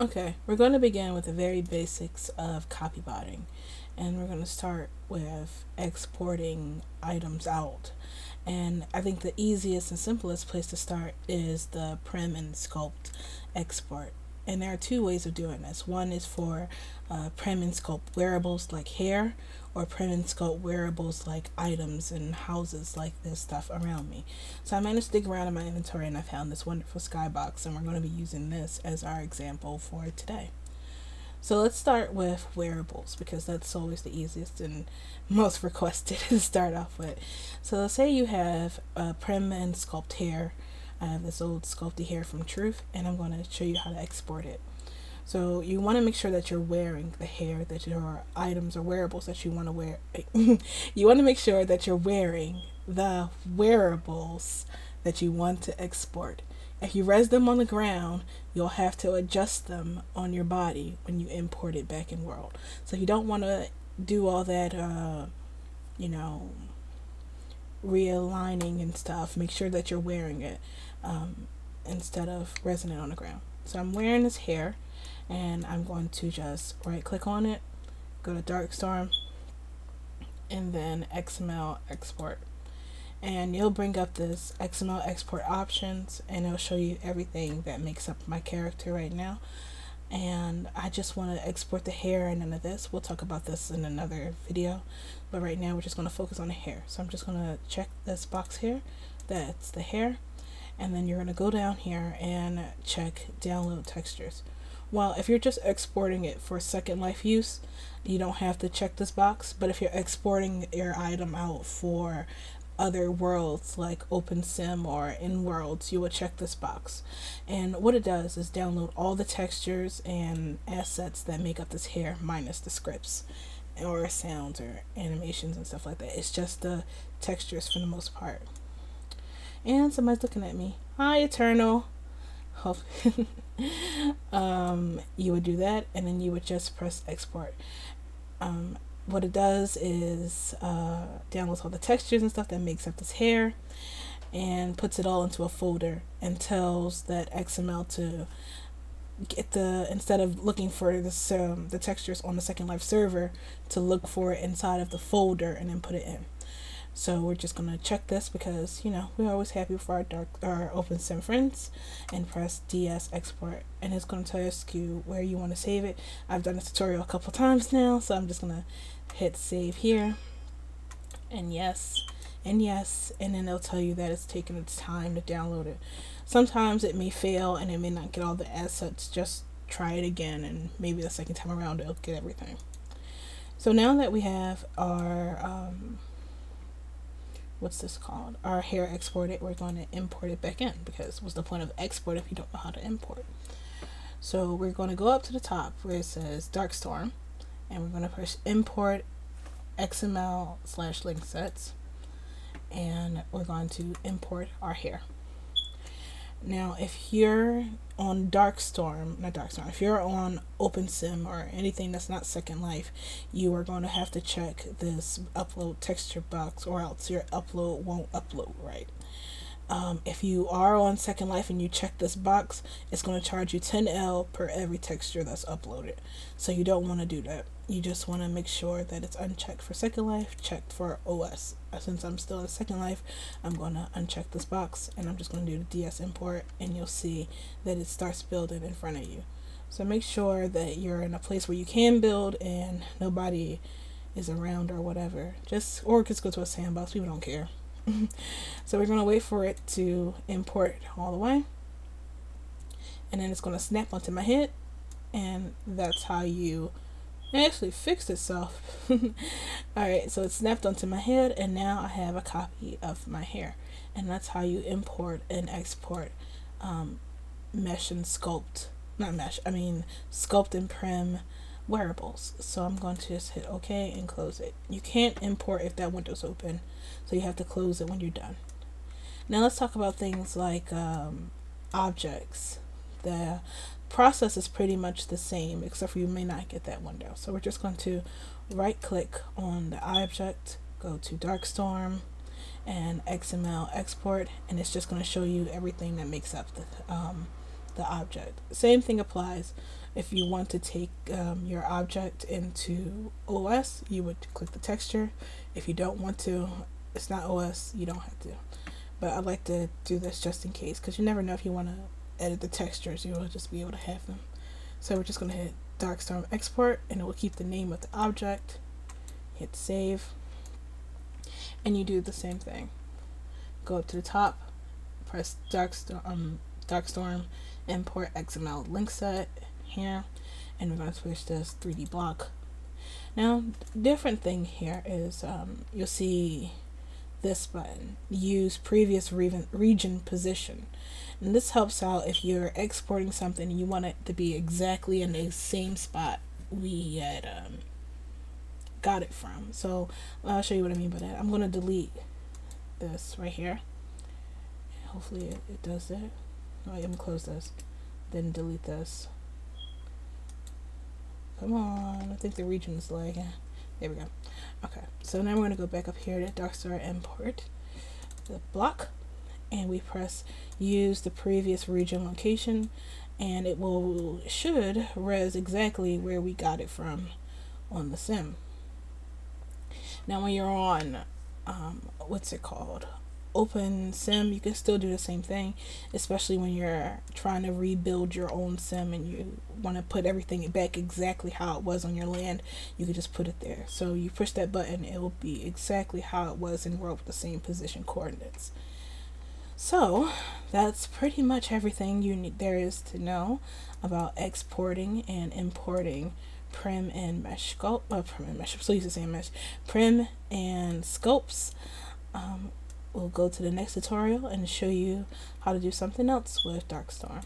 Okay, we're going to begin with the very basics of copybotting, and we're going to start with exporting items out. And I think the easiest and simplest place to start is the Prim and Sculpt export. And there are two ways of doing this. One is for Prim and Sculpt wearables like hair, or Prim and Sculpt wearables like items and houses like this stuff around me. So I managed to dig around in my inventory and I found this wonderful skybox, and we're going to be using this as our example for today. So let's start with wearables, because that's always the easiest and most requested to start off with. So let's say you have Prim and Sculpt hair. I have this old Sculpty hair from Truth, and I'm going to show you how to export it. So you want to make sure that you're wearing the hair, that your items or wearables that you want to wear. You want to make sure that you're wearing the wearables that you want to export. If you res them on the ground, you'll have to adjust them on your body when you import it back in world. So you don't want to do all that, you know, realigning and stuff. Make sure that you're wearing it instead of resing it on the ground. So I'm wearing this hair, and I'm going to just right click on it, go to Darkstorm, and then XML export. And you'll bring up this XML export options, and it'll show you everything that makes up my character right now. And I just want to export the hair and none of this. We'll talk about this in another video, but right now we're just going to focus on the hair. So I'm just going to check this box here. That's the hair. And then you're going to go down here and check download textures. Well, if you're just exporting it for Second Life use, you don't have to check this box. But if you're exporting your item out for other worlds like OpenSim or in worlds, you will check this box. And what it does is download all the textures and assets that make up this hair, minus the scripts or sounds or animations and stuff like that. It's just the textures for the most part. And somebody's looking at me. Hi, Eternal. Hope you would do that, and then you would just press export. What it does is downloads all the textures and stuff that makes up this hair and puts it all into a folder, and tells that XML to get the, instead of looking for this, the textures on the Second Life server, to look for it inside of the folder and then put it in. So we're just going to check this because, you know, we're always happy for our OpenSim friends, and press DS export, and it's going to tell us where you want to save it. I've done this tutorial a couple times now, so I'm just going to hit save here, and yes, and yes, and then they'll tell you that it's taking its time to download it. Sometimes it may fail and it may not get all the assets. Just try it again, and maybe the second time around it'll get everything. So now that we have our what's this called, our hair exported, we're going to import it back in, because what's the point of export if you don't know how to import? So we're going to go up to the top where it says Darkstorm, and we're going to press import XML/link sets, and we're going to import our hair. Now if you're on Darkstorm, not Darkstorm, if you're on OpenSim or anything that's not Second Life, you are going to have to check this upload texture box, or else your upload won't upload right. If you are on Second Life and you check this box, it's going to charge you $10 per every texture that's uploaded. So you don't want to do that. You just want to make sure that it's unchecked for Second Life, checked for OS. Since I'm still in Second Life, I'm going to uncheck this box, and I'm just going to do the DS import, and you'll see that it starts building in front of you. So make sure that you're in a place where you can build and nobody is around or whatever. Or just go to a sandbox. People don't care. So we're going to wait for it to import all the way, and then it's going to snap onto my head, and that's how you actually fixed itself. Alright, so it snapped onto my head, and now I have a copy of my hair. And that's how you import and export mesh and sculpt, not mesh, I mean Sculpt and Prim wearables. So I'm going to just hit OK and close it. You can't import if that window's open, so you have to close it when you're done. Now let's talk about things like objects. The process is pretty much the same, except for you may not get that window. So we're just going to right click on the object, go to Darkstorm and XML export, and it's just going to show you everything that makes up the object. Same thing applies if you want to take your object into OS, you would click the texture. If you don't want to, it's not OS, you don't have to. But I like to do this just in case, because you never know if you want to edit the textures, you will just be able to have them. So we're just going to hit Darkstorm export, and it will keep the name of the object. Hit save, and you do the same thing. Go up to the top, press Darkstorm import XML link set here, and we're going to switch this 3D block. Now, different thing here is you'll see this button, use previous region position, and this helps out if you're exporting something and you want it to be exactly in the same spot we had got it from. So I'll show you what I mean by that. I'm going to delete this right here, hopefully it does that. All right, I'm gonna close this, then delete this. Come on, I think the region is lagging. There we go. Okay, so now we're going to go back up here to Darkstorm import the block, and we press use the previous region location, and it will should res exactly where we got it from on the sim. Now when you're on what's it called, OpenSim, you can still do the same thing, especially when you're trying to rebuild your own sim and you want to put everything back exactly how it was on your land. You can just put it there. So you push that button, it will be exactly how it was and roll with the same position coordinates. So that's pretty much everything you need there is to know about exporting and importing Prim and Mesh Sculpt. Prim and Mesh, I'm still using the same mesh. Prim and Sculpts. We'll go to the next tutorial and show you how to do something else with Darkstorm.